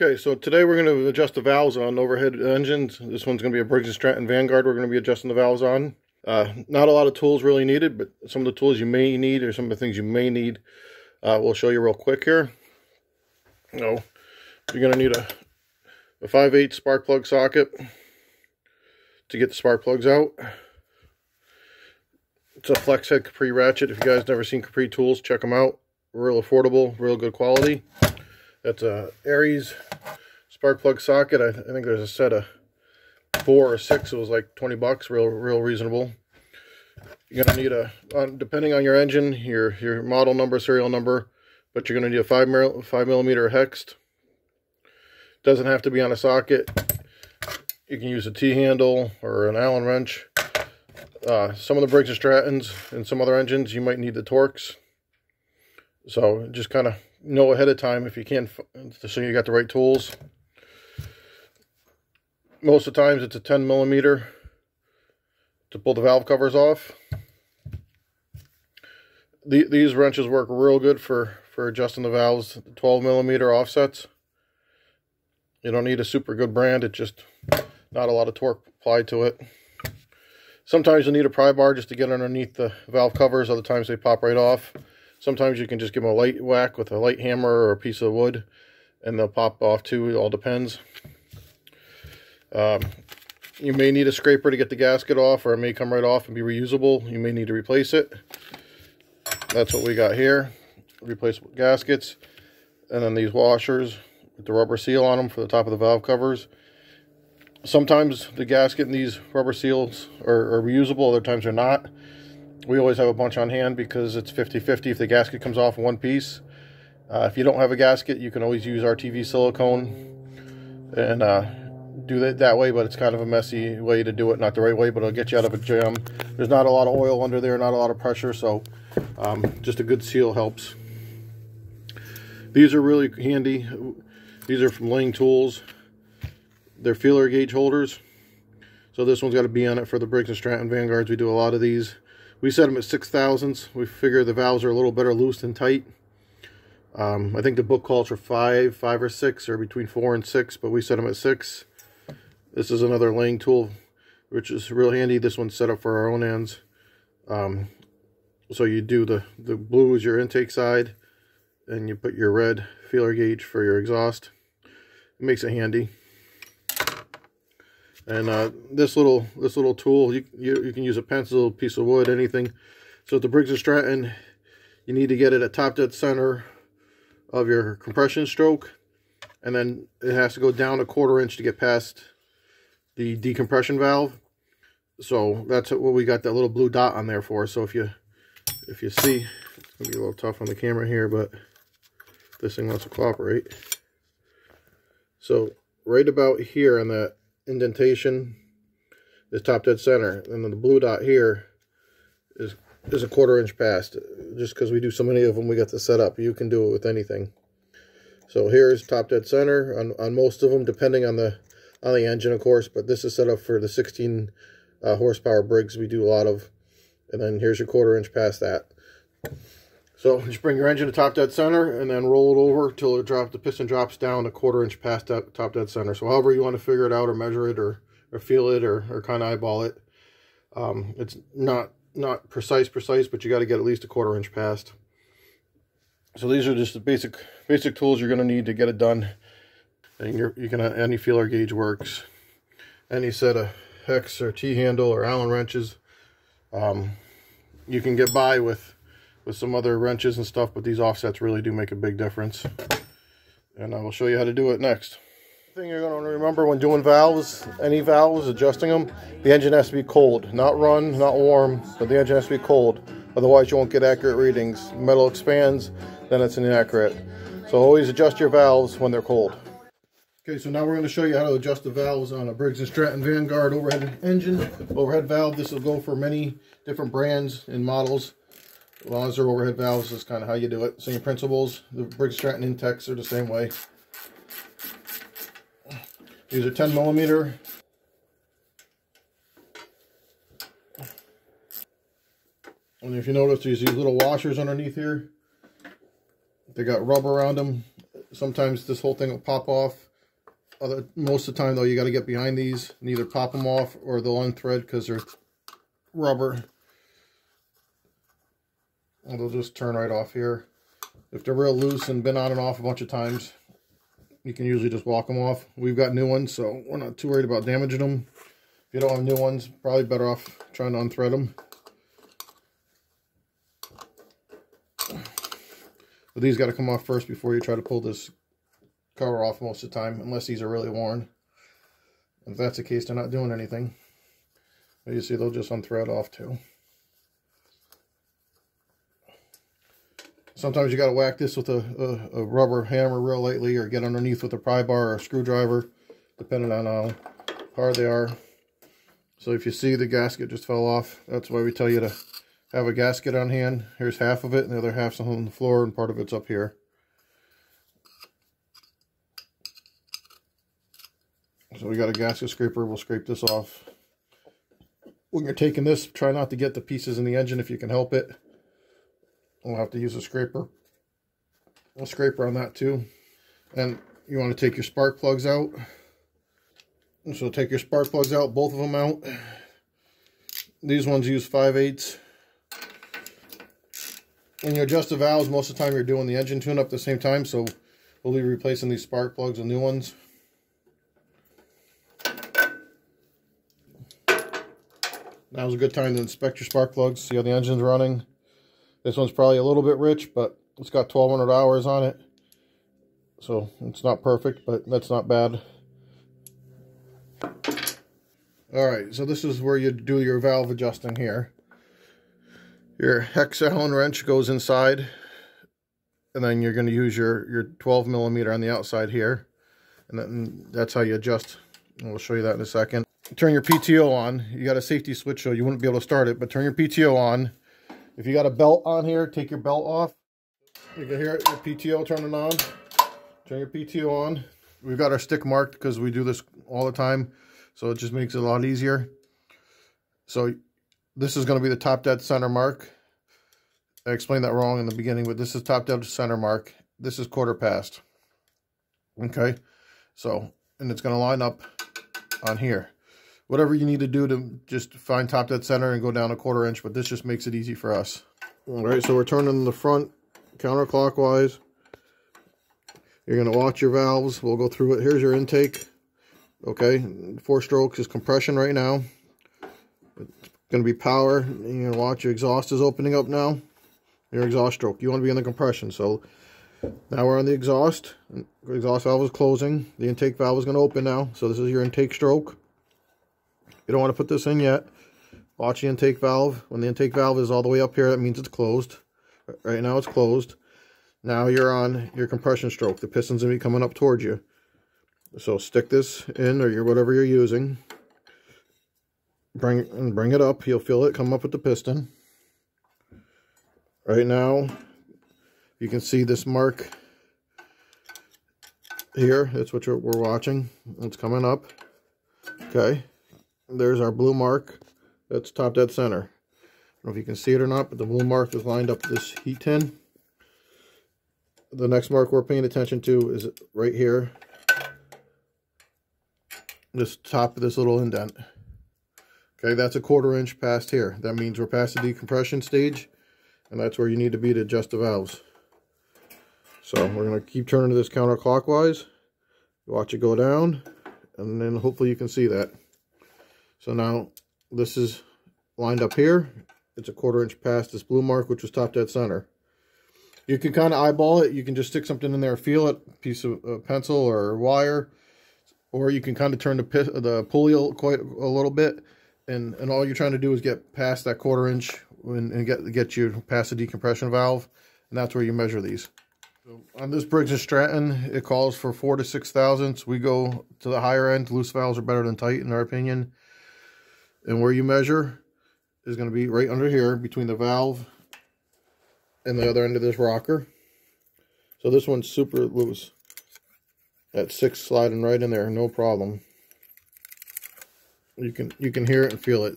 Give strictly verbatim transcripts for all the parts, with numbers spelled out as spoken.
Okay, so today we're going to adjust the valves on overhead engines. This one's going to be a Briggs and Stratton Vanguard we're going to be adjusting the valves on. Uh, not a lot of tools really needed, but some of the tools you may need or some of the things you may need, uh, we'll show you real quick here. You know, you're going to need a, a five eighths spark plug socket to get the spark plugs out. It's a flex head Capri ratchet. If you guys never seen Capri tools, check them out. Real affordable, real good quality. That's a Ares spark plug socket. I, th I think there's a set of four or six. It was like twenty bucks, real real reasonable. You're gonna need a, on, depending on your engine, your your model number, serial number, but you're gonna need a five mil five millimeter hexed. Doesn't have to be on a socket. You can use a T handle or an Allen wrench. Uh, some of the Briggs and Strattons and some other engines, you might need the Torx. So just kind of know ahead of time if you can, so you got the right tools. Most of the times it's a ten millimeter to pull the valve covers off. The, these wrenches work real good for, for adjusting the valves, twelve millimeter offsets. You don't need a super good brand, it's just not a lot of torque applied to it. Sometimes you'll need a pry bar just to get underneath the valve covers, other times they pop right off. Sometimes you can just give them a light whack with a light hammer or a piece of wood, and they'll pop off too. It all depends. Um, you may need a scraper to get the gasket off, or it may come right off and be reusable. You may need to replace it. That's what we got here. Replaceable gaskets. And then these washers with the rubber seal on them for the top of the valve covers. Sometimes the gasket and these rubber seals are, are reusable. Other times they're not. We always have a bunch on hand because it's fifty fifty if the gasket comes off in one piece. Uh, if you don't have a gasket, you can always use R T V silicone and uh, do that that way, but it's kind of a messy way to do it. Not the right way, but it'll get you out of a jam. There's not a lot of oil under there, not a lot of pressure, so um, just a good seal helps. These are really handy. These are from Lang Tools. They're feeler gauge holders. So this one's got a B on it for the Briggs and Stratton Vanguards. We do a lot of these. We set them at six thousandths. We figure the valves are a little better loose than tight. Um, I think the book calls for five, five or six, or between four and six, but we set them at six. This is another Lang tool, which is real handy. This one's set up for our Onans. Um, so you do the, the blue is your intake side, and you put your red feeler gauge for your exhaust. It makes it handy. And uh, this little this little tool, you, you you can use a pencil, piece of wood, anything. So at the Briggs and Stratton, you need to get it at top dead center of your compression stroke, and then it has to go down a quarter inch to get past the decompression valve. So that's what we got that little blue dot on there for. So if you if you see, it's gonna be a little tough on the camera here, but this thing wants to cooperate. So right about here on that indentation is top dead center, and then the blue dot here is is a quarter inch past. Just because we do so many of them, we got the set up. You can do it with anything. So here's top dead center on, on most of them, depending on the on the engine, of course, but this is set up for the sixteen uh, horsepower Briggs we do a lot of. And then here's your quarter inch past that. So just bring your engine to top dead center and then roll it over till it drop, the piston drops down a quarter inch past that top dead center. So however you want to figure it out or measure it or, or feel it or, or kind of eyeball it. Um, it's not not precise, precise, but you got to get at least a quarter inch past. So these are just the basic basic tools you're going to need to get it done. And you're, you're gonna, any feeler gauge works. Any set of hex or T-handle or Allen wrenches. Um, you can get by with... with some other wrenches and stuff, but these offsets really do make a big difference, and I will show you how to do it next. The thing you're going to remember when doing valves, any valves, adjusting them, the engine has to be cold, not run, not warm, but the engine has to be cold, otherwise you won't get accurate readings. Metal expands, then it's inaccurate. So always adjust your valves when they're cold. Okay, so now we're going to show you how to adjust the valves on a Briggs and Stratton Vanguard overhead engine, overhead valve. This will go for many different brands and models. As long as they're overhead valves, is kind of how you do it. Same principles. The Briggs Stratton Intechs are the same way. These are ten millimeter. And if you notice, there's these little washers underneath here. They got rubber around them. Sometimes this whole thing will pop off. Other, most of the time, though, you got to get behind these and either pop them off or they'll unthread because they're rubber. And they'll just turn right off here. If they're real loose and been on and off a bunch of times, you can usually just walk them off. We've got new ones, so we're not too worried about damaging them. If you don't have new ones, probably better off trying to unthread them. But these got to come off first before you try to pull this cover off most of the time, unless these are really worn. If that's the case, they're not doing anything. But you see, they'll just unthread off too. Sometimes you got to whack this with a, a, a rubber hammer real lightly, or get underneath with a pry bar or a screwdriver, depending on how hard they are. So if you see the gasket just fell off, that's why we tell you to have a gasket on hand. Here's half of it, and the other half's on the floor, and part of it's up here. So we got a gasket scraper. We'll scrape this off. When you're taking this, try not to get the pieces in the engine if you can help it. We'll have to use a scraper. A scraper on that too. And you want to take your spark plugs out. So take your spark plugs out, both of them out. These ones use five eighths. When you adjust the valves, most of the time you're doing the engine tune-up at the same time, so we'll be replacing these spark plugs with new ones. Now's a good time to inspect your spark plugs, see how the engine's running. This one's probably a little bit rich, but it's got twelve hundred hours on it. So it's not perfect, but that's not bad. Alright, so this is where you do your valve adjusting here. Your hex Allen wrench goes inside, and then you're going to use your, your twelve millimeter on the outside here. And then that's how you adjust, and we'll show you that in a second. Turn your P T O on. You got a safety switch, so you wouldn't be able to start it, but turn your P T O on. If you got a belt on here, take your belt off. You can hear your P T O turning on. Turn your P T O on. We've got our stick marked because we do this all the time, so it just makes it a lot easier. So this is going to be the top dead center mark. I explained that wrong in the beginning, but this is top dead center mark. This is quarter past. Okay, so, and it's going to line up on here. Whatever you need to do to just find top dead center and go down a quarter inch, but this just makes it easy for us. All right, so we're turning the front counterclockwise. You're gonna watch your valves. We'll go through it. Here's your intake. Okay, four strokes is compression right now. It's gonna be power. You're gonna watch your exhaust is opening up now. Your exhaust stroke. You wanna be in the compression. So now we're on the exhaust. The exhaust valve is closing. The intake valve is gonna open now. So this is your intake stroke. You don't want to put this in yet. Watch the intake valve. When the intake valve is all the way up here, that means it's closed. Right now it's closed. Now you're on your compression stroke. The piston's going to be coming up towards you. So stick this in, or your, whatever you're using. Bring, and bring it up. You'll feel it come up with the piston. Right now, you can see this mark here. That's what you're, we're watching. It's coming up. Okay. There's our blue mark. That's top dead center. I don't know if you can see it or not, but the blue mark is lined up this heat tin. The next mark we're paying attention to is right here. This top of this little indent. Okay, that's a quarter inch past here. That means we're past the decompression stage, and that's where you need to be to adjust the valves. So we're going to keep turning this counterclockwise. Watch it go down, and then hopefully you can see that. So now this is lined up here. It's a quarter inch past this blue mark, which was top dead center. You can kind of eyeball it. You can just stick something in there, feel it, piece of uh, pencil or wire, or you can kind of turn the pit, the pulley quite a little bit, and and all you're trying to do is get past that quarter inch and, and get get you past the decompression valve, and that's where you measure these. So on this Briggs and Stratton, it calls for four to six thousandths. We go to the higher end. Loose valves are better than tight, in our opinion. And where you measure is going to be right under here between the valve and the other end of this rocker. So this one's super loose. That six sliding right in there, no problem. You can you can hear it and feel it.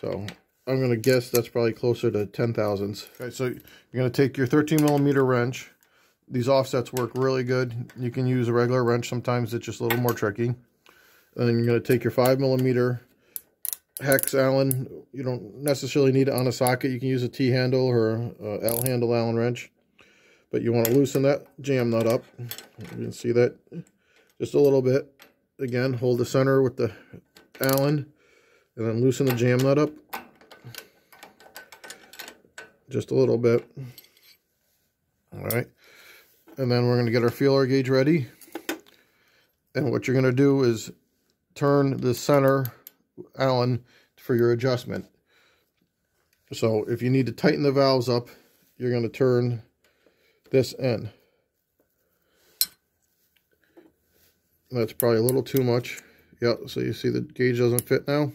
So I'm going to guess that's probably closer to ten thousandths. Okay, so you're going to take your thirteen millimeter wrench. These offsets work really good. You can use a regular wrench. Sometimes it's just a little more tricky. And then you're going to take your five millimeter hex Allen. You don't necessarily need it on a socket. You can use a T handle or a L handle Allen wrench, but you want to loosen that jam nut up. You can see that just a little bit. Again, hold the center with the Allen, and then loosen the jam nut up just a little bit. All right. And then we're going to get our feeler gauge ready. And what you're going to do is turn the center Allen for your adjustment. So if you need to tighten the valves up, you're going to turn this end. That's probably a little too much. Yep, so you see the gauge doesn't fit now.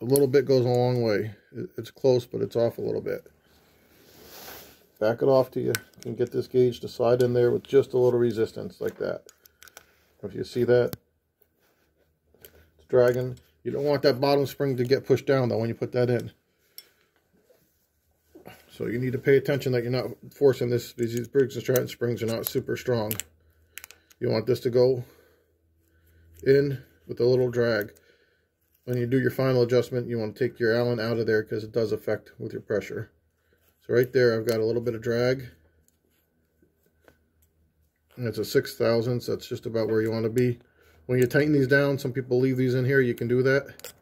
A little bit goes a long way. It's close, but it's off a little bit. Back it off till you can get this gauge to slide in there with just a little resistance like that. If you see that, it's dragging. You don't want that bottom spring to get pushed down though when you put that in. So you need to pay attention that you're not forcing this, because these Briggs and Stratton springs are not super strong. You want this to go in with a little drag. When you do your final adjustment, you want to take your Allen out of there because it does affect with your pressure. So right there, I've got a little bit of drag. And it's a six thousandths. That's just about where you want to be. When you tighten these down, some people leave these in here. You can do that.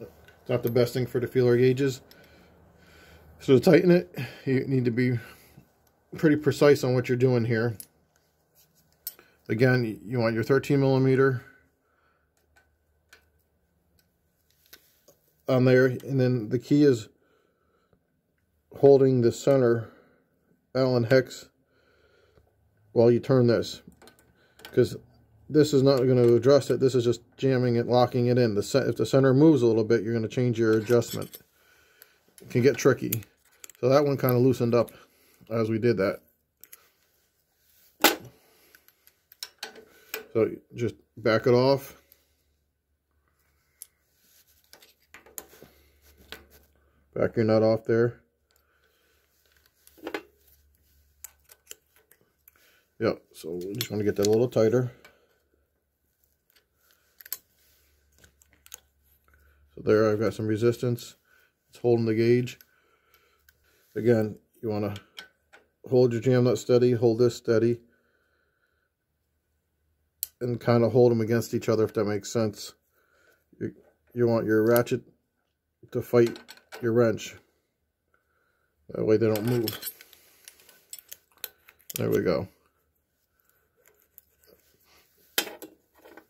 It's not the best thing for the feeler gauges. So to tighten it, you need to be pretty precise on what you're doing here. Again, you want your thirteen millimeter on there. And then the key is holding the center Allen hex while you turn this, because this is not going to adjust it. This is just jamming it, locking it in. The if the center moves a little bit, you're going to change your adjustment. It can get tricky. So that one kind of loosened up as we did that. So just back it off. Back your nut off there. Yep, so we just want to get that a little tighter. So there, I've got some resistance. It's holding the gauge. Again, you want to hold your jam nut steady, hold this steady, and kind of hold them against each other, if that makes sense. You, you want your ratchet to fight your wrench. That way they don't move. There we go.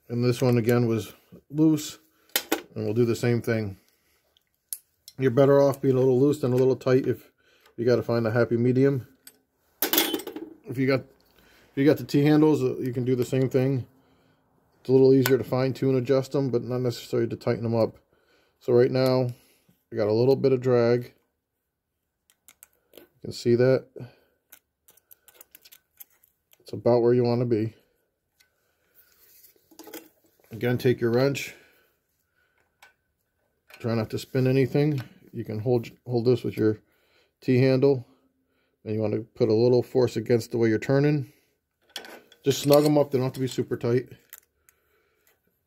And this one, again, was loose. And we'll do the same thing. You're better off being a little loose than a little tight if you got to find a happy medium. If you got if you got the T-handles, you can do the same thing. It's a little easier to fine-tune adjust them, but not necessarily to tighten them up. So right now, I got a little bit of drag. You can see that. It's about where you want to be. Again, take your wrench. Try not to spin anything. You can hold hold this with your T-handle. And you want to put a little force against the way you're turning. Just snug them up. They don't have to be super tight.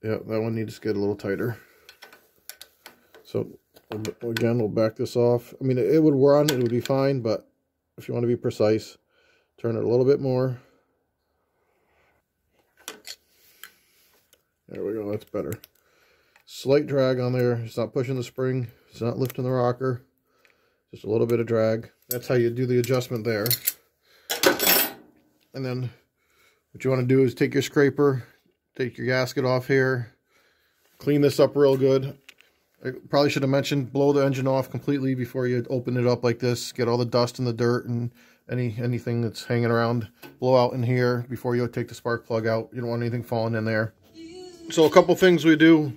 Yeah, that one needs to get a little tighter. So, again, we'll back this off. I mean, it would run. It would be fine. But if you want to be precise, turn it a little bit more. There we go, that's better. Slight drag on there. It's not pushing the spring. It's not lifting the rocker. Just a little bit of drag. That's how you do the adjustment there. And then what you want to do is take your scraper, take your gasket off here, clean this up real good. I probably should have mentioned, blow the engine off completely before you open it up like this. Get all the dust and the dirt and any anything that's hanging around. Blow out in here before you take the spark plug out. You don't want anything falling in there. So a couple things we do,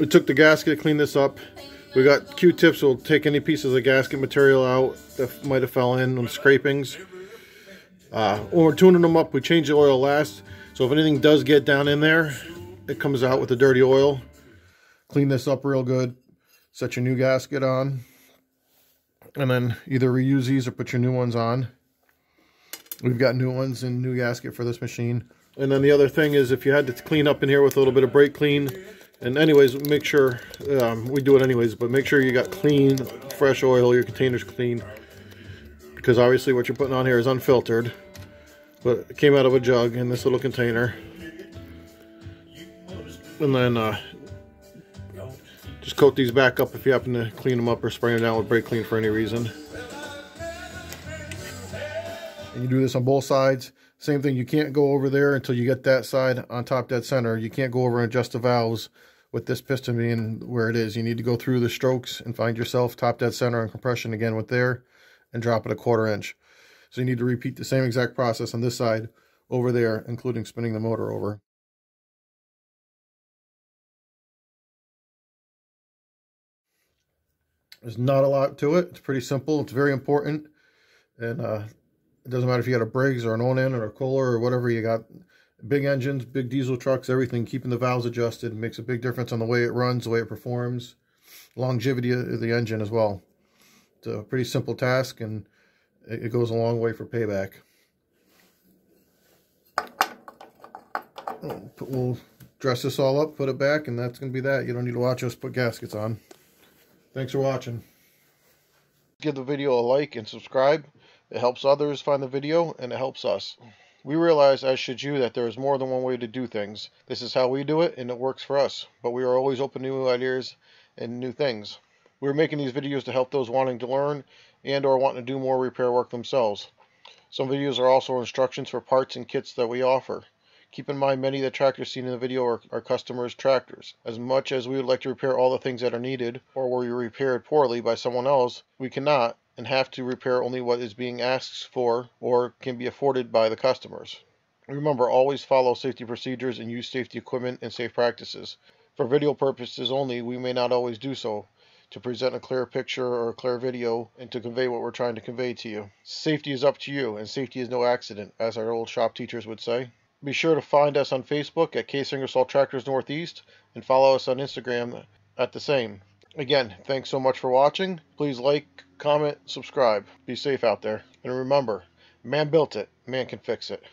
we took the gasket, cleaned this up. We got Q-tips, we'll take any pieces of gasket material out that might have fell in on scrapings. Uh, when we're tuning them up, we change the oil last. So if anything does get down in there, it comes out with the dirty oil. Clean this up real good. Set your new gasket on. and then either reuse these or put your new ones on. We've got new ones and new gasket for this machine. And then the other thing is, if you had to clean up in here with a little bit of brake clean, and anyways, make sure, um, we do it anyways, but make sure you got clean, fresh oil, your container's clean, because obviously what you're putting on here is unfiltered, but it came out of a jug in this little container. And then uh, just coat these back up if you happen to clean them up or spray them down with brake clean for any reason. And you do this on both sides. Same thing, you can't go over there until you get that side on top, dead center. You can't go over and adjust the valves with this piston being where it is. You need to go through the strokes and find yourself top, dead center on compression again with there and drop it a quarter inch. So you need to repeat the same exact process on this side over there, including spinning the motor over. There's not a lot to it. It's pretty simple. It's very important. And uh, it doesn't matter if you got a Briggs or an Onan or a Kohler or whatever you got. Big engines, big diesel trucks, everything. Keeping the valves adjusted makes a big difference on the way it runs, the way it performs, longevity of the engine as well. It's a pretty simple task, and it goes a long way for payback. We'll dress this all up, put it back, and that's going to be that. You don't need to watch us put gaskets on. Thanks for watching. Give the video a like and subscribe. It helps others find the video, and it helps us. We realize, as should you, that there is more than one way to do things. This is how we do it, and it works for us. But we are always open to new ideas and new things. We're making these videos to help those wanting to learn and or wanting to do more repair work themselves. Some videos are also instructions for parts and kits that we offer. Keep in mind, many of the tractors seen in the video are our customers' tractors. As much as we would like to repair all the things that are needed or were repaired poorly by someone else, we cannot, and have to repair only what is being asked for or can be afforded by the customers. Remember, always follow safety procedures and use safety equipment and safe practices. For video purposes only, we may not always do so, to present a clear picture or a clear video and to convey what we're trying to convey to you. Safety is up to you, and safety is no accident, as our old shop teachers would say. Be sure to find us on Facebook at Case Ingersoll Tractors Northeast and follow us on Instagram at the same. Again, thanks so much for watching. Please like, comment, subscribe. Be safe out there. And remember, man built it, man can fix it.